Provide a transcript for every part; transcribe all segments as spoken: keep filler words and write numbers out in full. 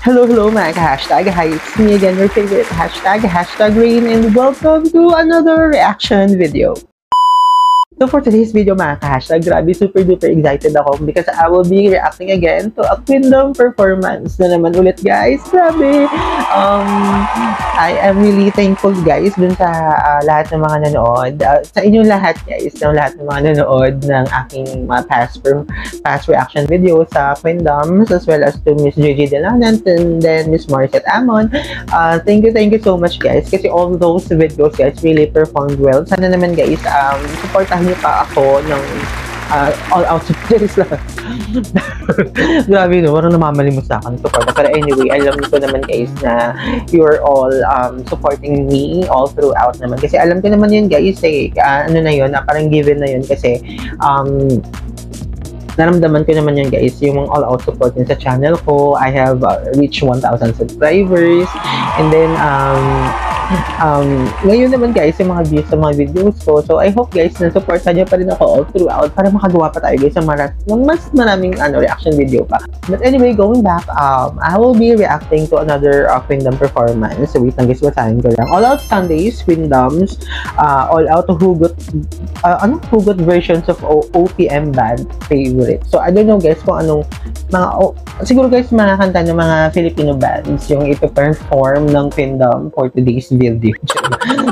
Hello, hello mga ka-hashtag. Hi, it's me again, your favorite hashtag, Hashtag Rain, and welcome to another reaction video. So for today's video mga ka-hashtag, grabe super duper excited ako because I will be reacting again to a Queendom performance na naman ulit guys. Grabe! Um, I am really thankful guys dun sa uh, lahat ng mga nanood. Uh, sa inyong lahat guys, ng lahat ng mga nanood ng aking uh, past, past reaction video sa Queendoms as well as to Miss Gigi Dela Nantin and then Miss Marsette Amon. Uh, thank you, thank you so much guys kasi all those videos guys really performed well. Sana naman guys, um, supportahan pa ako ng uh, all-out supplies lang. Grabe no, parang namamalimos na ako ng support. Pero anyway, alam ko naman guys na you're all um, supporting me all throughout naman. Kasi alam ko naman yun guys, eh, uh, ano na yun, uh, parang given na yun kasi um, naramdaman ko naman yun guys, yung mga all-out support din sa channel ko. I have uh, reached one thousand subscribers and then um, Um, ngayon naman guys, yung mga views sa mga videos ko. So, I hope guys, na supportan nyo pa rin ako all throughout para makagawa pa tayo guys sa maras, ng mas maraming ano, reaction video pa. But anyway, going back, um, I will be reacting to another uh, Queendom performance. So, wait lang guys, basahin ko lang. All Out Sundays, Queendoms, uh, All Out Hugot, uh, ano? Hugot versions of o OPM band favorite. So, I don't know guys kung anong mga, oh, siguro guys, makakanta ng mga Filipino bands yung ito-perform ng Queendom for today's video.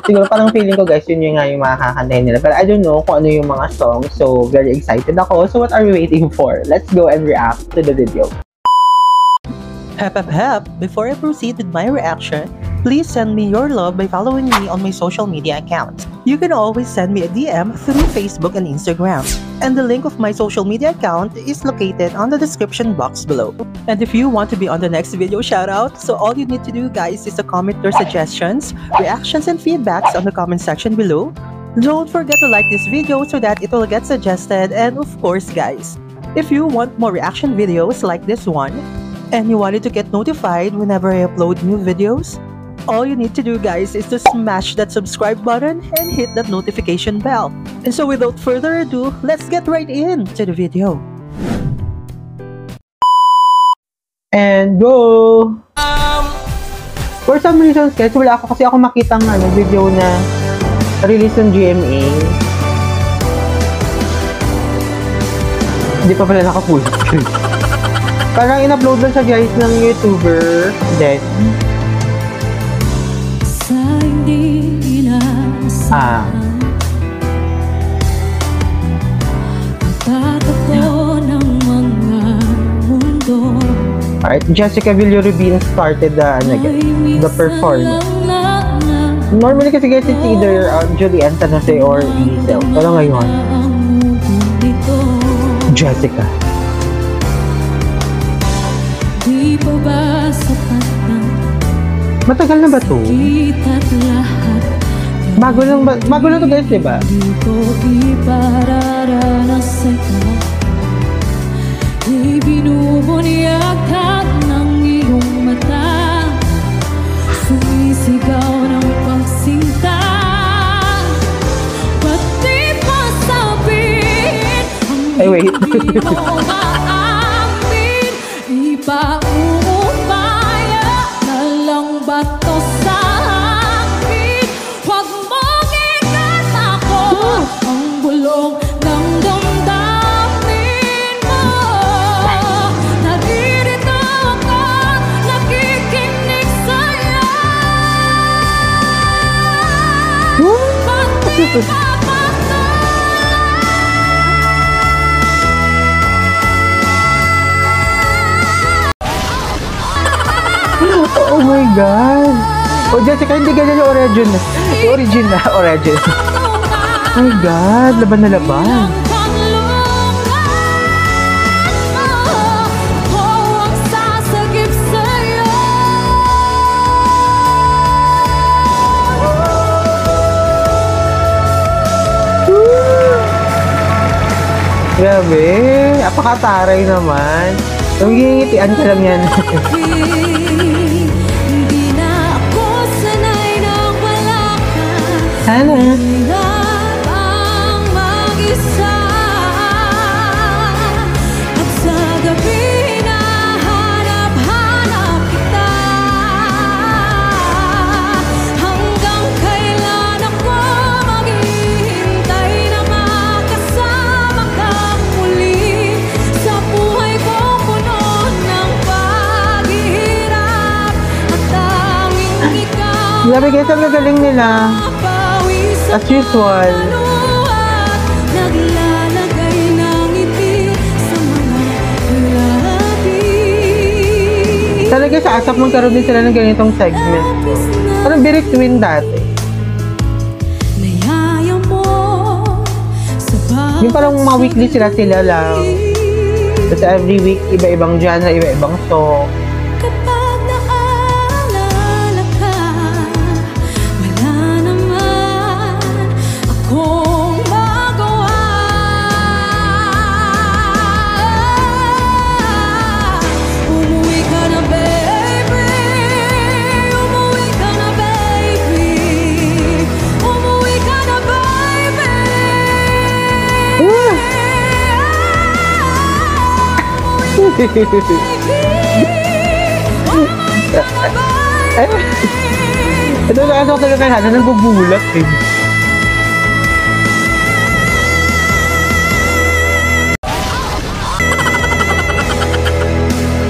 Siguro parang feeling ko guys, yun yung nga yung makakantahin nila. But I don't know kung ano yung mga songs. So, very excited ako. So, what are we waiting for? Let's go and react to the video. Hep, hep, hep! Before I proceed with my reaction, please send me your love by following me on my social media accounts. You can always send me a D M through Facebook and Instagram. And the link of my social media account is located on the description box below. And if you want to be on the next video shoutout, so all you need to do guys is to comment your suggestions, reactions, and feedbacks on the comment section below. Don't forget to like this video so that it will get suggested, and of course guys, if you want more reaction videos like this one, and you wanted to get notified whenever I upload new videos, all you need to do guys is to smash that subscribe button and hit that notification bell. And so without further ado, let's get right into the video. And go! Um, For some reasons guys, wala ako kasi ako makitang ano, video na release ng G M A. Hindi pa pala naka-full screen. Parang in-upload lang siya guys ng YouTuber. Then, Ah. Alright, Jessica Villoribin started the, ano, the performance. Normally kasi guys, it's either uh, Julietanase or Isabel. Pero ngayon, Jessica. Matagal na ba to? Bago lang ba? Bago lang to guys, diba? Ay, wait. Oh my God! Oh, Jessica, hindi ganyan yung origin. Yung origin na, origin. Oh my God, laban na laban. Grabe, apakataray naman. Nangingitian ka lang yan. Sana. Nabigay sa magaling nila. As usual. Naglalagay ng ngiti sa mga labi. Talaga sa ASAP magkaroon din sila ng ganitong segment. Parang birik twin dati. Yung parang mga weekly sila sila lang. Kasi every week, iba-ibang genre, iba-ibang song. Ito na ako talaga na nagbubulat eh.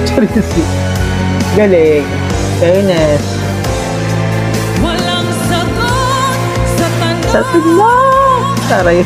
Seriously. Galing. Fairness. Walang sagot sa tanong. Sa tanong. Taray.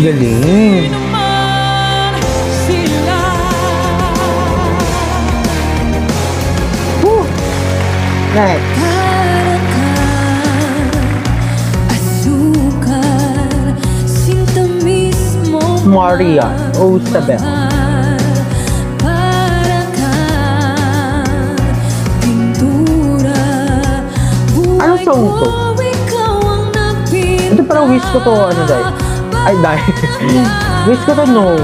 Galing. Woo! Nice. Maria, oh Isabel. Ano song ito? Ito parang wish ko to ano dahil. Ay, dahil. Wish ko to know.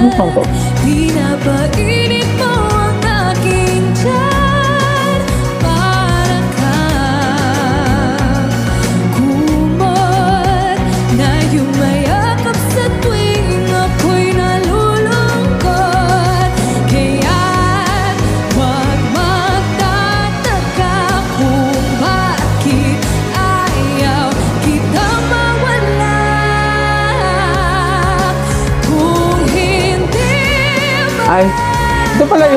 Ano song to? Pinapainit mo ang aking tiyan. Para ka kumot na yumayakap sa tuwing ako'y nalulungkot. Kaya't huwag magtataka kung bakit ayaw kita. Ay, ito pala yun.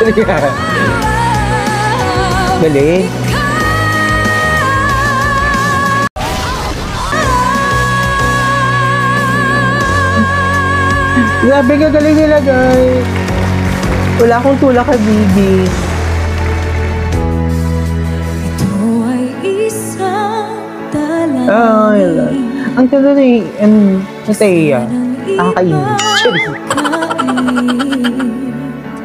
Galing. Grabe ka, galing nila, guys. Wala akong tulak kay Bibi. Oh, I love it. Ang ganda na yung Tia. Nakakainis.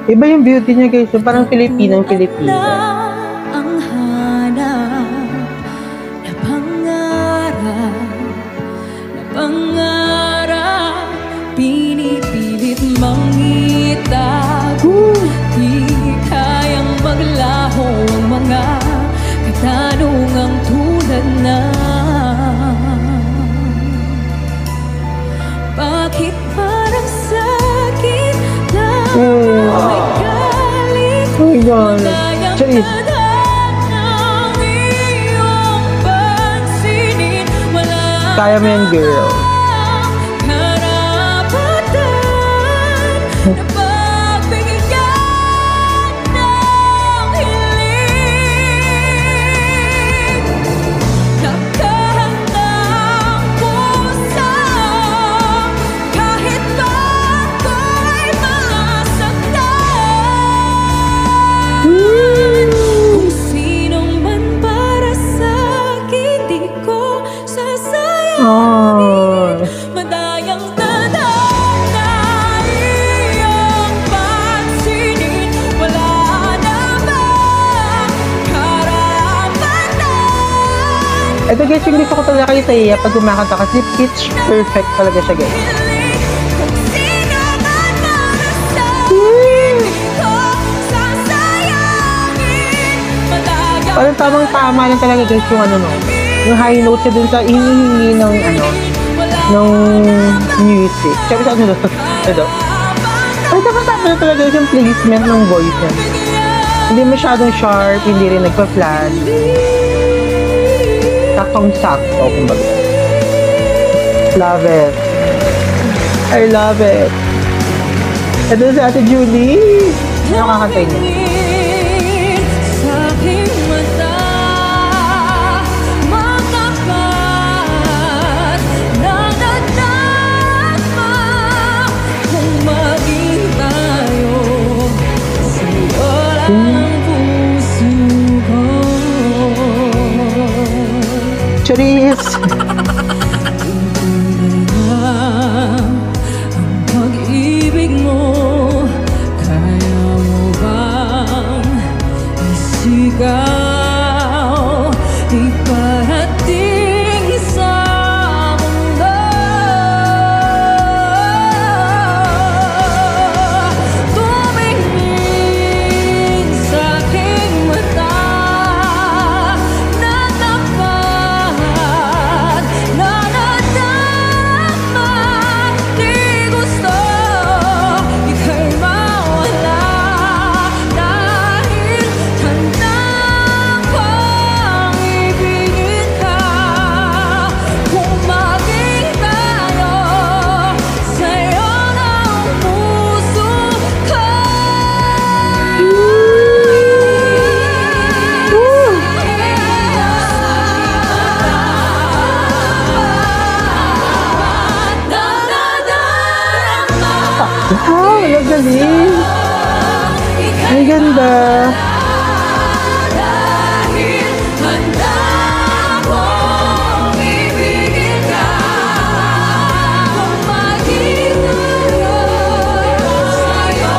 Iba yung beauty niya, guys. So, parang Filipinang-Filipina. Ang hanap na pangarap, na pangarap, pinipilit mangitago. Di kayang maglaho ang mga katanungang tulad na bakit parang sakit na may galit magayang kadaan ang iyong pansinin. Wala na ang karapatan na pagbigyan ng hiling. Nakahandang pusa kahit ako'y masaktan. Kung sinong man para sa'kin, di ko sasayangin. Madayang tadaan na iyong pansinin. Wala na bang karapatan? Ito, guys, yung gusto ko talaga kay Tia pag kumakanta kasi pitch perfect talaga siya, guys. Kung sino man para sa'kin, di ko sasayangin. Madayang Parang tamang tama lang talaga, guys, yung ano no. Yung high notes niya dun sa hinihingi ng ano, ng music. Sabi sa ano doon. Ito. Ay, tapos tapos na talaga yung placement ng voice niya. Hindi masyadong sharp, hindi rin nagpa-flat. Saktong-sakto, kumbaga. Love it. I love it. Ito si Ate Julie. Ano kakantay niya? Tumingin sa aking mata, mga mat na nadama. Kung maging tayo, sa'yo lang puso ko. Cheers! Tunay na ang pag-ibig mo. Kaya mo bang isigaw, iparating sa mundo? Tumingin sa aking mata, na tapat, na nadama. Di gusto ika'y mawala, dahil handa kong ibigin ka. Kung maging tayo, sa'yo na ang puso ko. Wow, ang galing. Ang ganda. Dahil handa kong ibigin ka. Kung maging tayo, sa'yo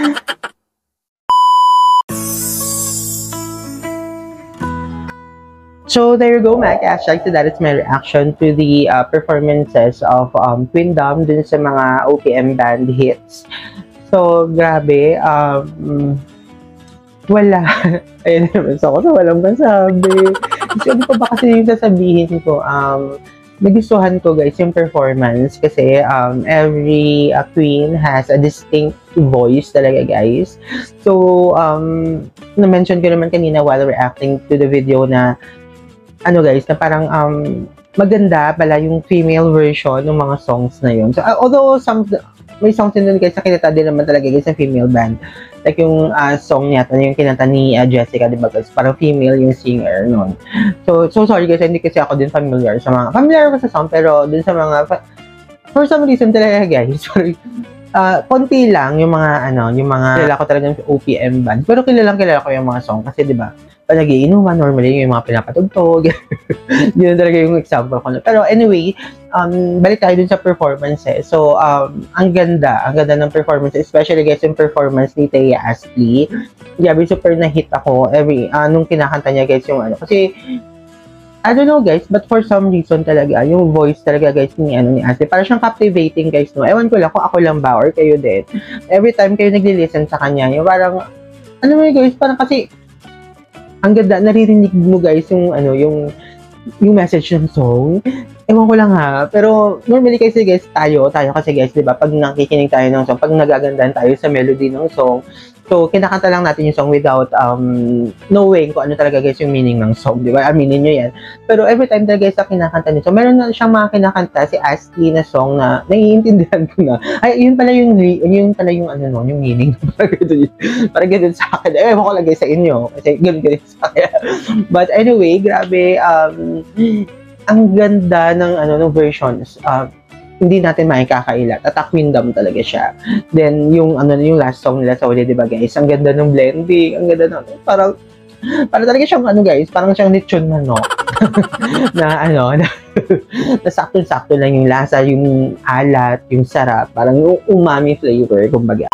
lang So there you go, mga hashtag. So that is my reaction to the uh, performances of um, Queendom dun sa mga O P M band hits. So, grabe. Um, wala. Ayun naman. So, ako na walang masabi. So, ano pa ba kasi yung sasabihin ko? Um, nagustuhan ko guys yung performance kasi um, every uh, queen has a distinct voice talaga guys. So, um, na-mention ko naman kanina while reacting to the video na ano guys, na parang um, maganda pala yung female version ng mga songs na yun. So, uh, although some, may songs din doon guys na kinata din naman talaga guys sa female band. Like yung uh, song niya, yung kinanta ni uh, Jessica, diba guys? Parang female yung singer nun. So, so sorry guys, hindi kasi ako din familiar sa mga, familiar ko sa song, pero dun sa mga, for some reason talaga guys, sorry, uh, konti lang yung mga, ano, yung mga, kilala ko talaga yung O P M band, pero kilalang kilala ko yung mga song, kasi diba, pag nagiinuman, normally yung mga pinapatugtog, yun talaga yung example ko. Pero anyway, Um, balik tayo dun sa performances. So, um, ang ganda. Ang ganda ng performances. Especially, guys, yung performance ni Tia Ashley. Grabe, super na-hit ako every, uh, nung kinakanta niya, guys, yung ano. Kasi, I don't know, guys, but for some reason talaga, yung voice talaga, guys, ni, ano, ni Ashley. Parang siyang captivating, guys, no? Ewan ko lang kung ako lang ba or kayo din. Every time kayo nagli-listen sa kanya, yung parang, ano mo, guys, parang kasi, ang ganda, naririnig mo, guys, yung, ano, yung, yung message ng song. Ewan ko lang ha, pero normally kasi guys, tayo, tayo kasi guys, diba, pag nakikinig tayo ng song, pag nagagandahan tayo sa melody ng song, so, kinakanta lang natin yung song without um, knowing kung ano talaga guys yung meaning ng song, diba? Aminin nyo yan. Pero every time talaga guys na kinakanta nyo, so, meron na siyang mga kinakanta, si Ashley na song na naiintindihan ko na. Ay, yun pala yung, yun pala yung ano no, yung meaning. Parang ganun sa akin. Eh, ewan ko lang guys sa inyo, kasi ganun-ganun sa akin. But anyway, grabe, um, ang ganda ng ano ng versions. Uh, hindi natin maikakailat. Attack Queendom talaga siya. Then yung ano yung last song nila sa uli, di ba guys? Ang ganda ng blending, ang ganda ng parang parang talaga siyang ano guys, parang siyang lechon na no. na ano na, na sakto-sakto lang yung lasa, yung alat, yung sarap, parang yung umami flavor kumbaga.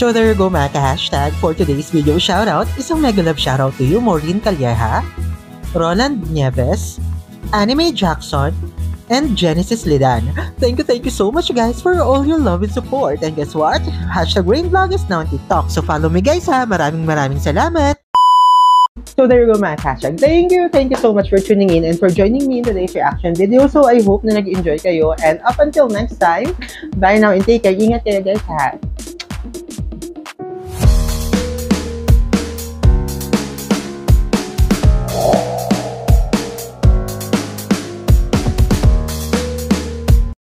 So there you go mga ka-hashtag for today's video shoutout. Isang mega love shoutout to you, Maureen Calieja, Roland Nieves, Anime Jackson, and Genesis Lidan. Thank you, thank you so much guys for all your love and support. And guess what? Hashtag Rain Vlog is now on TikTok. So follow me guys ha. Maraming maraming salamat. So there you go mga hashtag. Thank you, thank you so much for tuning in and for joining me in today's reaction video. So I hope na nag-enjoy kayo. And up until next time, bye now and take care. Ingat kayo guys ha.